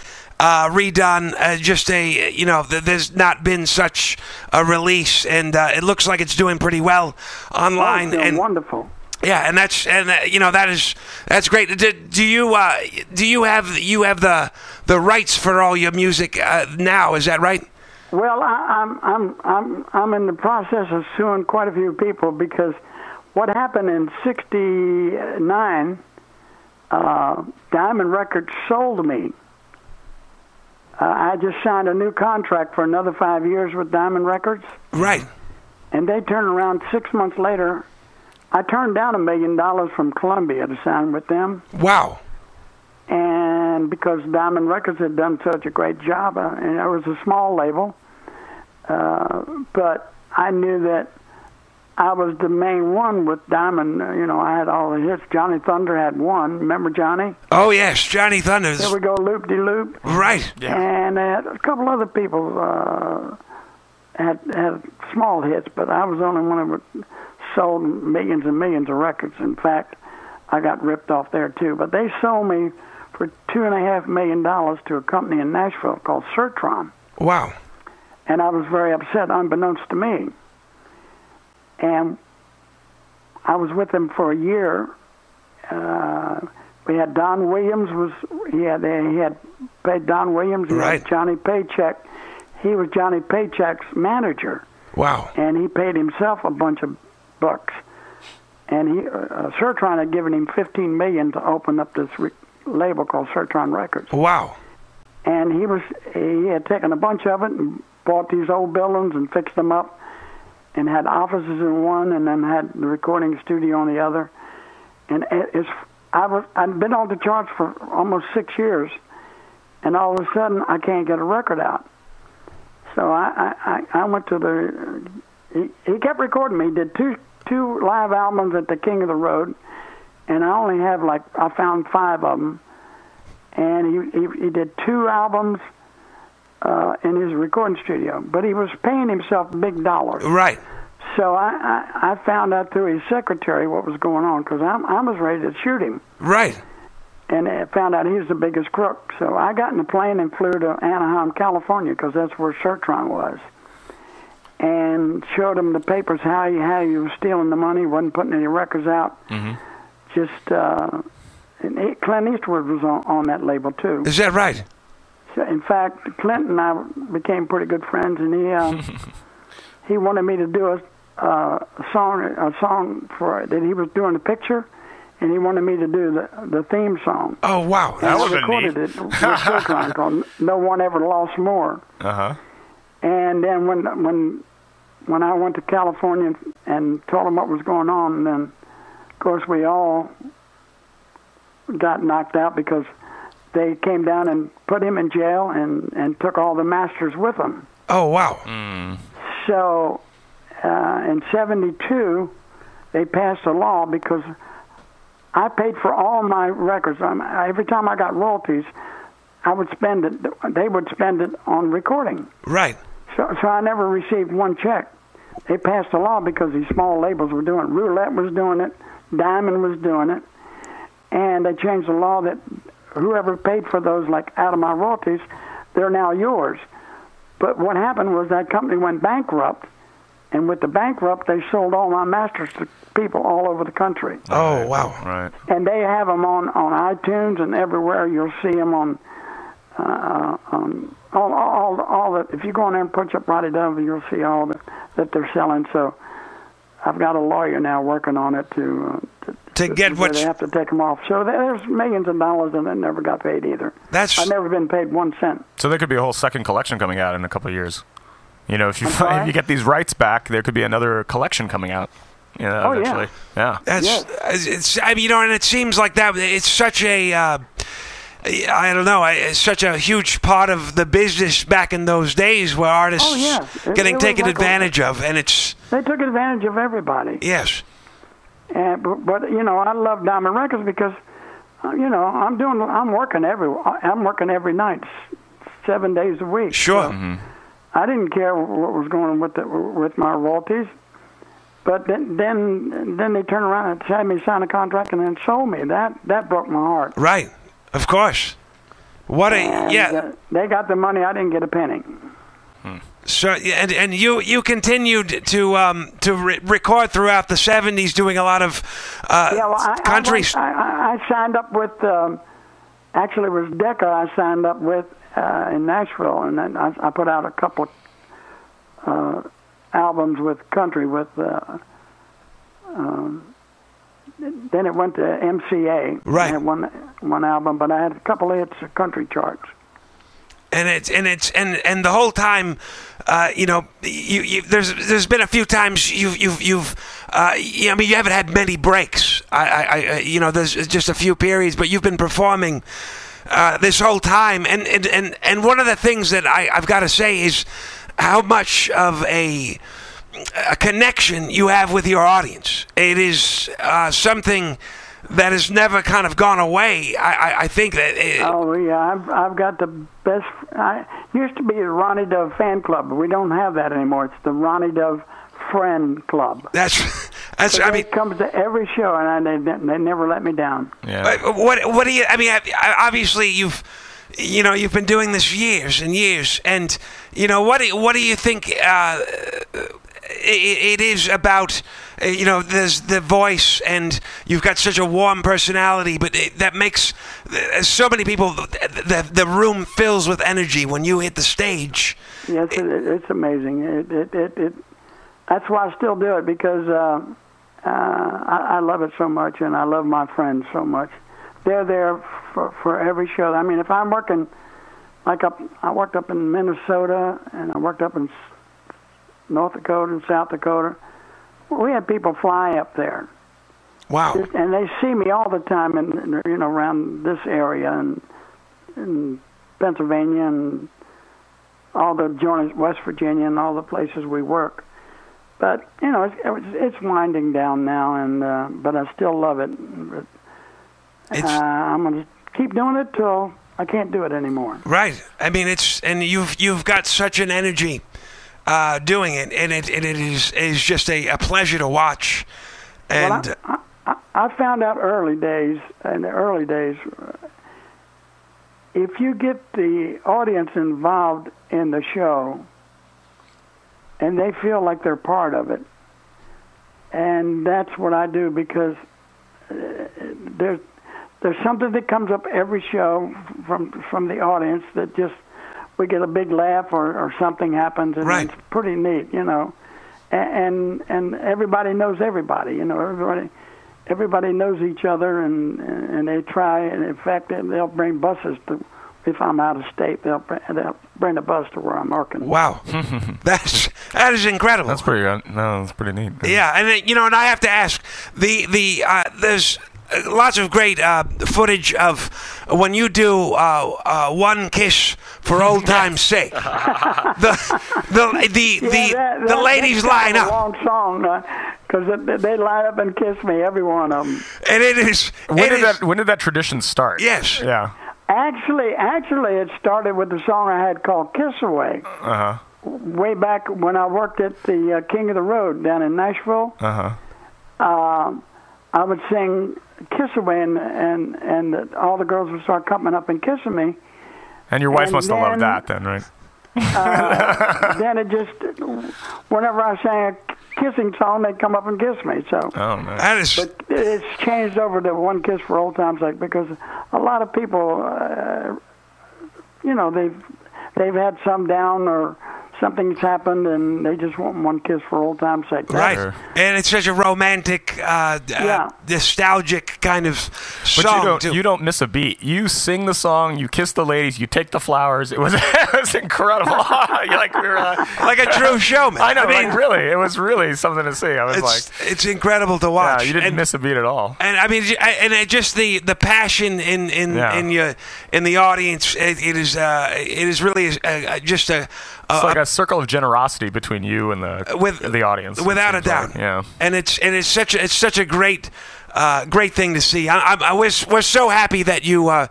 Uh, redone, uh, just a you know. Th there's not been such a release, and uh, it looks like it's doing pretty well online. Oh, it's doing and wonderful. Yeah, and that's and uh, you know that is that's great. Do, do you uh, do you have you have the the rights for all your music uh, now? Is that right? Well, I, I'm I'm I'm I'm in the process of suing quite a few people, because what happened in sixty-nine, uh, Diamond Records sold me. Uh, I just signed a new contract for another five years with Diamond Records. Right. And they turned around six months later. I turned down a million dollars from Columbia to sign with them. Wow. And because Diamond Records had done such a great job, uh, and it was a small label, uh, but I knew that I was the main one with Diamond. You know, I had all the hits. Johnny Thunder had one. Remember Johnny? Oh, yes, Johnny Thunder. There we go, loop-de-loop. Right. Yeah. And uh, a couple other people uh, had, had small hits, but I was the only one that sold millions and millions of records. In fact, I got ripped off there, too. But they sold me for two point five million dollars to a company in Nashville called Certron. Wow. And I was very upset, unbeknownst to me. And I was with them for a year. Uh, we had Don Williams. Was he had he had paid Don Williams. He right. had Johnny Paycheck. He was Johnny Paycheck's manager. Wow. And he paid himself a bunch of bucks. And he uh, Certron had given him fifteen million dollars to open up this re- label called Certron Records. Wow. And he was he had taken a bunch of it and bought these old buildings and fixed them up, and had offices in one, and then had the recording studio on the other. And it's I was I've been on the charts for almost six years, and all of a sudden I can't get a record out. So I I, I went to the he, he kept recording me. He did two two live albums at the King of the Road, and I only have like I found five of them. And he he, he did two albums. Uh, in his recording studio, but he was paying himself big dollars. Right. So I, I, I found out through his secretary what was going on, because I I was ready to shoot him. Right. And I found out he was the biggest crook. So I got in a plane and flew to Anaheim, California, because that's where Certron was, and showed him the papers how he how he was stealing the money, wasn't putting any records out. Mm-hmm. Just uh, and Clint Eastwood was on, on that label too. Is that right? In fact, Clint and I became pretty good friends, and he uh, he wanted me to do a, uh, a song a song for that he was doing a picture, and he wanted me to do the the theme song. Oh wow, that was neat. Recorded it with Certron called "No One Ever Lost More." Uh huh. And then when when when I went to California and told him what was going on, then of course we all got knocked out, because they came down and put him in jail, and, and took all the masters with him. Oh, wow. Mm. So uh, in seventy-two, they passed a law, because I paid for all my records. I'm, every time I got royalties, I would spend it. They would spend it on recording. Right. So, so I never received one check. They passed a law because these small labels were doing it. Roulette was doing it. Diamond was doing it. And they changed the law that whoever paid for those, like, out of my royalties, they're now yours. But what happened was that company went bankrupt, and with the bankrupt, they sold all my masters to people all over the country. Oh, wow. Right. And they have them on, on iTunes and everywhere. You'll see them on, uh, on all, all, all the, if you go in there and punch up Ronnie Dove, you'll see all the, that they're selling. So I've got a lawyer now working on it to... Uh, To, to get what they have to take them off. So there's millions of dollars, and it never got paid either. That's I've never been paid one cent. So there could be a whole second collection coming out in a couple of years. You know, if you find, if you get these rights back, there could be another collection coming out. You know, oh, eventually. Yeah, yeah. That's yes. it's. I mean, you know, and it seems like that. It's such a. Uh, I don't know. It's such a huge part of the business back in those days, where artists oh, yes. it, getting it taken like advantage a, of, and it's they took advantage of everybody. Yes. And, but, but you know, I love Diamond Records because, you know, I'm doing, I'm working every, I'm working every night, seven days a week. Sure. So mm-hmm. I didn't care what was going on with the, with my royalties, but then then then they turned around and had me sign a contract and then sold me. That that broke my heart. Right. Of course. What and a yeah. They got the money. I didn't get a penny. Hmm. So and and you you continued to um to re- record throughout the seventies, doing a lot of uh yeah, well, I, country. I, I, I signed up with um, actually it was Decca I signed up with uh, in Nashville, and then I, I put out a couple uh, albums with country with. Uh, um, then it went to M C A. Right. I had one one album, but I had a couple hits of country charts. And it's and it's and, and the whole time, uh, you know, you, you, there's there's been a few times you've you've you've, uh, you, I mean, you haven't had many breaks. I, I, I you know, there's just a few periods, but you've been performing uh, this whole time. And, and and and one of the things that I, I've got to say is how much of a a connection you have with your audience. It is uh, something that has never kind of gone away. I, I, I think that. It, oh yeah, I've I've got the best. I used to be the Ronnie Dove fan club, but we don't have that anymore. It's the Ronnie Dove friend club. That's that's. So I mean, comes to every show, and I, they they never let me down. Yeah. What what do you? I mean, obviously you've. You know, you've been doing this years and years, and you know what? Do, what do you think uh, it, it is about? You know, there's the voice, and you've got such a warm personality, but it, that makes so many people. The, the room fills with energy when you hit the stage. Yes, it, it, it's amazing. It, it, it, it, that's why I still do it because uh, uh, I, I love it so much, and I love my friends so much. They're there for, for every show. I mean, if I'm working, like up, I worked up in Minnesota, and I worked up in North Dakota and South Dakota. We had people fly up there. Wow! Just, and they see me all the time, in you know, around this area and in Pennsylvania and all the joints, West Virginia, and all the places we work. But you know, it's it's winding down now, and uh, but I still love it. But, Uh, I'm gonna keep doing it till I can't do it anymore. Right. I mean, it's and you've you've got such an energy uh, doing it, and it and it is is just a, a pleasure to watch. And well, I, I, I found out early days in the early days, if you get the audience involved in the show, and they feel like they're part of it, and that's what I do because there's. There's something that comes up every show from from the audience that just we get a big laugh or, or something happens and right. It's pretty neat, you know. And, and and everybody knows everybody, you know. Everybody everybody knows each other and and they try. And in fact, they'll bring buses to. If I'm out of state, they'll bring, they'll bring a bus to where I'm working. Wow, that's that is incredible. That's pretty no, that's pretty neat. Yeah, and you know, and I have to ask the the uh, there's. Lots of great uh, footage of when you do uh, uh, One Kiss for Old Time's Sake. The the the yeah, the, that, the ladies line up. A long song because uh, they line up and kiss me, every one of them. And it is. When it did is, that? When did that tradition start? Yes. Yeah. Actually, actually, it started with the song I had called "Kiss Away." Uh huh. Way back when I worked at the uh, King of the Road down in Nashville. Uh huh. Uh, I would sing. Kiss Away, and and, and all the girls would start coming up and kissing me. And your wife and must then, have loved that then, right? Uh, then it just, whenever I sang a kissing song, they'd come up and kiss me. So oh, man. That is... But it's changed over to One Kiss for Old Time's Sake because a lot of people, uh, you know, they've, they've had some down or... Something's happened, and they just want one kiss for old time's sake. Right, sure. And it's such a romantic, uh, yeah. uh, nostalgic kind of song. But you don't, too. You don't miss a beat. You sing the song, you kiss the ladies, you take the flowers. It was, it was incredible. You're like we were uh, like a true showman. I know, I mean, like really, it was really something to see. I was it's, like, it's incredible to watch. Yeah, you didn't and, miss a beat at all. And I mean, and it just the the passion in in yeah. in your in the audience. It, it is uh, it is really uh, just a. It's like a circle of generosity between you and the with, the audience, without a doubt. Like, yeah, and it's and it's such a, it's such a great uh, great thing to see. I, I, I was, we're so happy that you uh,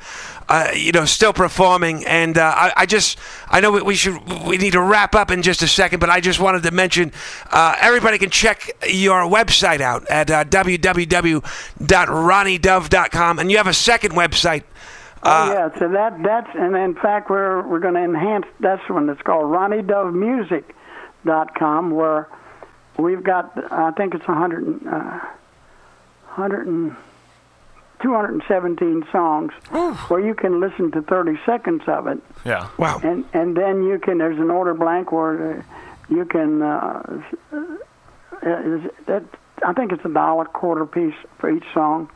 uh, you know still performing, and uh, I, I just I know we should we need to wrap up in just a second, but I just wanted to mention uh, everybody can check your website out at uh, w w w dot ronnie dove dot com, and you have a second website. Uh, oh yeah, so that that's and in fact we're we're going to enhance this one. It's called ronnie dove music dot com, where we've got I think it's one hundred, two hundred seventeen songs where you can listen to thirty seconds of it. Yeah, wow. And and then you can there's an order blank where you can, uh, is that, I think it's a dollar quarter piece for each song,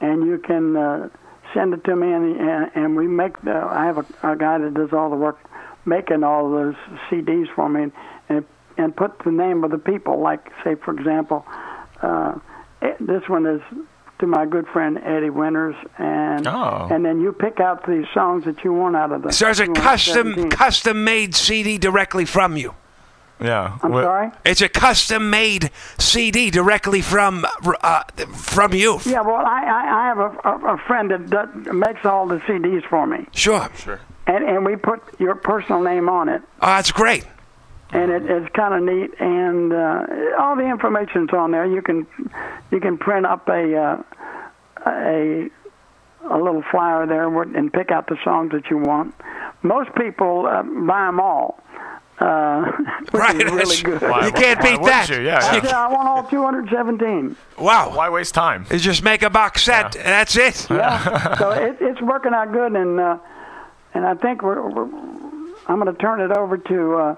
and you can uh, send it to me, and and, and we make, the, I have a, a guy that does all the work making all those C Ds for me, and and put the name of the people, like, say, for example, uh, this one is to my good friend Eddie Winters, and oh. and then you pick out these songs that you want out of them. So it's a custom, custom-made C D directly from you. Yeah, I'm what? sorry. It's a custom-made C D directly from uh, from you. Yeah, well, I I, I have a, a, a friend that does, makes all the C Ds for me. Sure, sure. And and we put your personal name on it. Oh, that's great. And it, it's kind of neat, and uh, all the information's on there. You can you can print up a uh, a a little flyer there and pick out the songs that you want. Most people uh, buy them all. Uh, which right, is really good. Why, you can't why, beat why that. You? Yeah, I, yeah. Said, I want all two hundred seventeen. Wow! Why waste time? It's just make a box set. Yeah. And that's it. Yeah. So it, it's working out good, and uh, and I think we're, we're I'm going to turn it over to. Uh,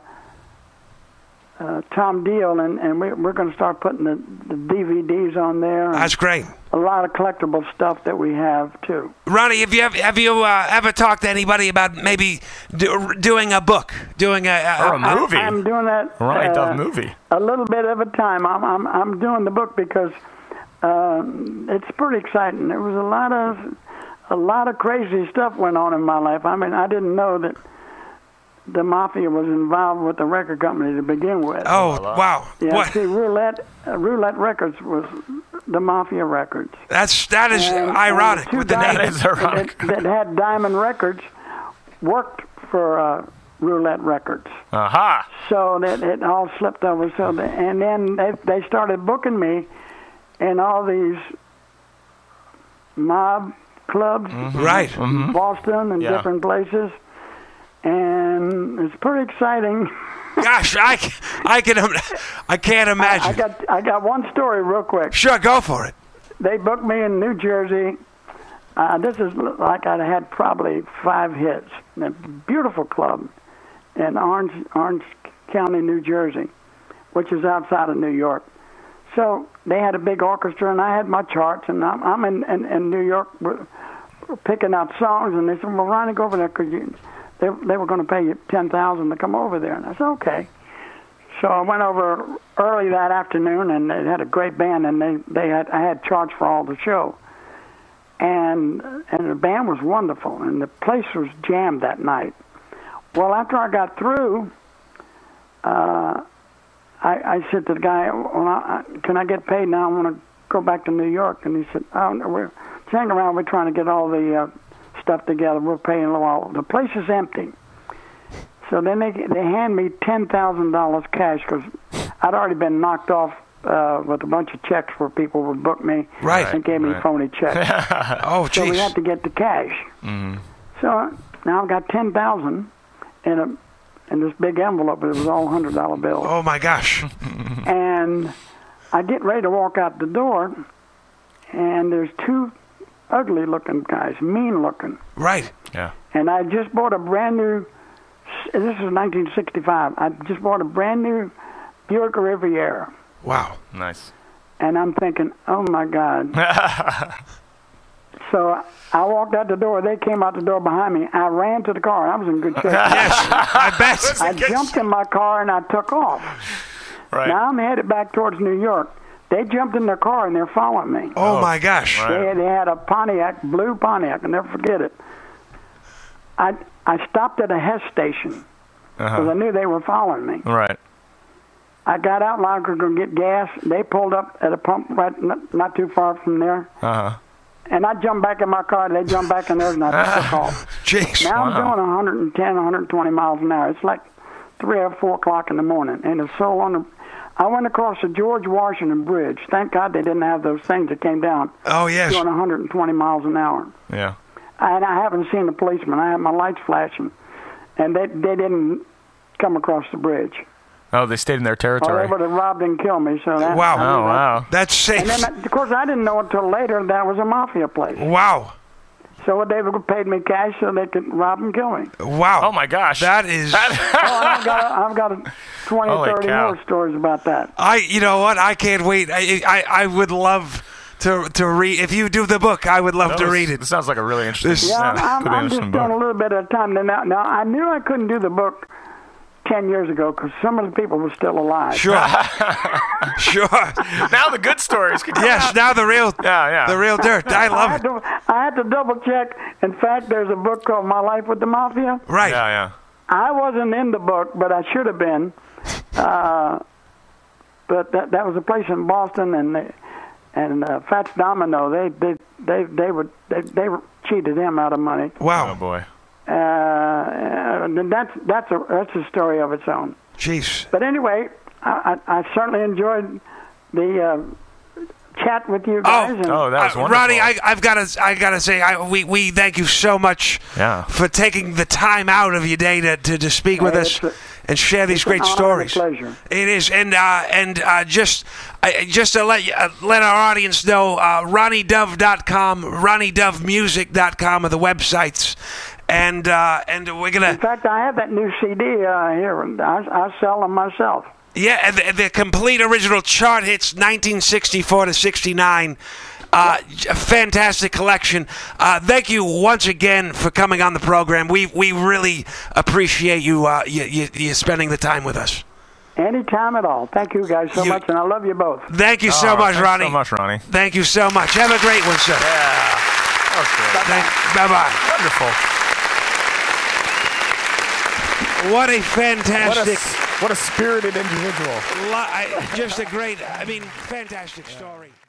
Uh, Tom Deal, and, and we, we're going to start putting the, the D V Ds on there. That's great. A lot of collectible stuff that we have, too. Ronnie, have you, ever, have you uh, ever talked to anybody about maybe do, doing a book? Doing a, a, or a movie. I, I'm doing that. Right, uh, a movie. A little bit at a time. I'm, I'm, I'm doing the book because uh, it's pretty exciting. There was a lot of a lot of crazy stuff went on in my life. I mean, I didn't know that the mafia was involved with the record company to begin with. Oh, wow. Yeah, what? See, Roulette, uh, Roulette Records was the Mafia Records. That's, that is and, ironic and with the name. That is ironic. That, that had Diamond Records worked for uh, Roulette Records. Aha. Uh-huh. So that it all slipped over. So they, And then they, they started booking me in all these mob clubs. Mm-hmm. Right. Mm-hmm. Boston and yeah. different places. And it's pretty exciting. Gosh, I, I, can, I can't imagine. I, I, got, I got one story real quick. Sure, go for it. They booked me in New Jersey. Uh, this is like I had probably five hits. In a beautiful club in Orange, Orange County, New Jersey, which is outside of New York. So they had a big orchestra, and I had my charts, and I'm, I'm in, in, in New York picking out songs, and they said, well, Ronnie, go over there because you... They, they were going to pay you ten thousand dollars to come over there. And I said, okay. So I went over early that afternoon, and they had a great band, and they, they had I had charge for all the show. And and the band was wonderful, and the place was jammed that night. Well, after I got through, uh, I, I said to the guy, well, I, can I get paid now? I want to go back to New York. And he said, oh, no, we're hanging around. We're trying to get all the... Uh, stuff together. We're paying a while. The place is empty. So then they they hand me ten thousand dollars cash because I'd already been knocked off uh, with a bunch of checks where people would book me right. and gave me right. phony checks. oh, geez. So we had to get the cash. Mm. So now I've got ten thousand in a in this big envelope. It was all hundred dollar bills. Oh my gosh! And I get ready to walk out the door, and there's two. Ugly looking guys, mean looking. Right. Yeah. And I just bought a brand new. This is nineteen sixty-five. I just bought a brand new Buick Riviera. Wow, nice. And I'm thinking, oh my God. So I walked out the door. They came out the door behind me. I ran to the car. I was in good shape. Yes, I bet. I jumped in my car and I took off. Right. Now I'm headed back towards New York. They jumped in their car and they're following me. Oh, oh my gosh! Right. They, had, they had a Pontiac, blue Pontiac. I'll never forget it. I I stopped at a Hess station because uh-huh. I knew they were following me. Right. I got out and I was going to get gas. They pulled up at a pump right not, not too far from there. Uh huh. And I jumped back in my car. They jumped back in theirs, and I took off. Jeez! Now wow. I'm doing one hundred ten, one hundred twenty miles an hour. It's like three or four o'clock in the morning, and it's so on the. I went across the George Washington Bridge. Thank God they didn't have those things that came down. Oh, yes. Doing one hundred twenty miles an hour. Yeah. And I haven't seen a policeman. I had my lights flashing. And they they didn't come across the bridge. Oh, they stayed in their territory. Or they would have robbed and killed me. So that, wow. Oh, wow. That's safe. And then, of course, I didn't know until later that was a mafia place. Wow. So they paid me cash so they could rob and kill me. Wow. Oh, my gosh. That is... oh, I've got, I've got twenty, thirty cow. more stories about that. I, You know what? I can't wait. I, I, I would love... To to read, if you do the book, I would love no, to read it. It sounds like a really interesting. This, yeah, yeah, I'm, I'm, I'm interesting just book. doing a little bit at a time. Now, now I knew I couldn't do the book ten years ago because some of the people were still alive. Sure, sure. Now the good stories can come yes, out. Now the real, yeah, yeah. the real dirt. I love I it. To, I had to double check. In fact, there's a book called My Life with the Mafia. Right. Yeah, yeah. I wasn't in the book, but I should have been. Uh, but that that was a place in Boston, and. They, And uh, Fats Domino, they they they they would they they cheated him out of money. Wow, oh boy! Uh, and that's that's a that's a story of its own. Jeez. But anyway, I I, I certainly enjoyed the uh, chat with you guys. Oh, and, oh that was wonderful, uh, Ronnie. I I've got to I got to say I, we we thank you so much. Yeah. For taking the time out of your day to to, to speak hey, with us. A, And share these it's great an stories. Pleasure. It is, and uh, and uh, just uh, just to let you, uh, let our audience know, uh, Ronnie Dove dot com, Ronnie Dove Music dot com are the websites, and uh, and we're gonna. In fact, I have that new C D uh, here, and I, I sell them myself. Yeah, and the, the complete original chart hits nineteen sixty-four to sixty-nine. Uh, fantastic collection. Uh, thank you once again for coming on the program. We we really appreciate you uh, you, you, you spending the time with us. Anytime at all. Thank you guys so you, much, and I love you both. Thank you so oh, much, Ronnie. Thank you so much, Ronnie. Thank you so much. Have a great one, sir. Yeah. That was great. Thank, bye-bye. Wonderful. What a fantastic... What a, what a spirited individual. Lo- I, just a great, I mean, fantastic yeah. story.